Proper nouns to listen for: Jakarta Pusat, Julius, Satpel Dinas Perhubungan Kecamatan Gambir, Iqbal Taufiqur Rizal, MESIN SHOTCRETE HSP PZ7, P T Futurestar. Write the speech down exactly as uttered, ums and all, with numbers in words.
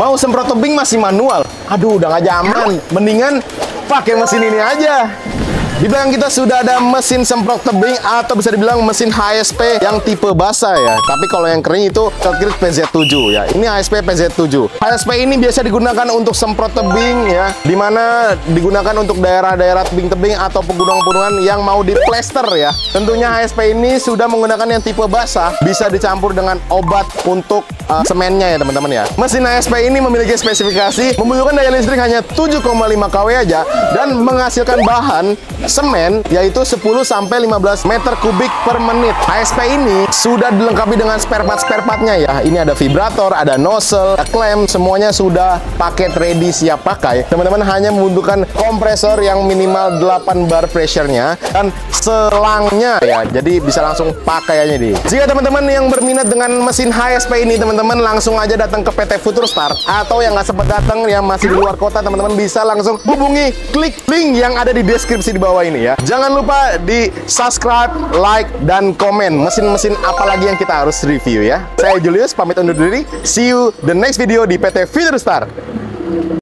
Mau semprot tebing masih manual. Aduh, udah nggak zaman. Mendingan pakai mesin ini aja. Di belakang kita sudah ada mesin semprot tebing atau bisa dibilang mesin H S P yang tipe basah ya. Tapi kalau yang kering itu shotcrete P Z tujuh ya. Ini H S P P Z tujuh. H S P ini biasa digunakan untuk semprot tebing ya. Dimana digunakan untuk daerah-daerah tebing-tebing atau pegunungan-pegunungan yang mau diplester ya. Tentunya H S P ini sudah menggunakan yang tipe basah. Bisa dicampur dengan obat untuk uh, semennya ya teman-teman ya. Mesin H S P ini memiliki spesifikasi membutuhkan daya listrik hanya tujuh koma lima kilowatt aja. Dan menghasilkan bahan semen yaitu sepuluh sampai lima belas meter kubik per menit. H S P ini sudah dilengkapi dengan spare part spare partnya ya. Ini ada vibrator, ada nozzle, ada clamp, semuanya sudah paket ready siap pakai. Teman-teman hanya membutuhkan kompresor yang minimal delapan bar pressure-nya dan selangnya ya. Jadi bisa langsung pakai aja nih. Jika teman-teman yang berminat dengan mesin H S P ini, teman-teman langsung aja datang ke P T Futurestar, atau yang nggak sempat datang yang masih di luar kota, teman-teman bisa langsung hubungi klik link yang ada di deskripsi di bawah ini ya. Jangan lupa di subscribe, like, dan komen mesin-mesin apalagi yang kita harus review ya. Saya Julius, pamit undur diri. See you the next video di P T Futurestar.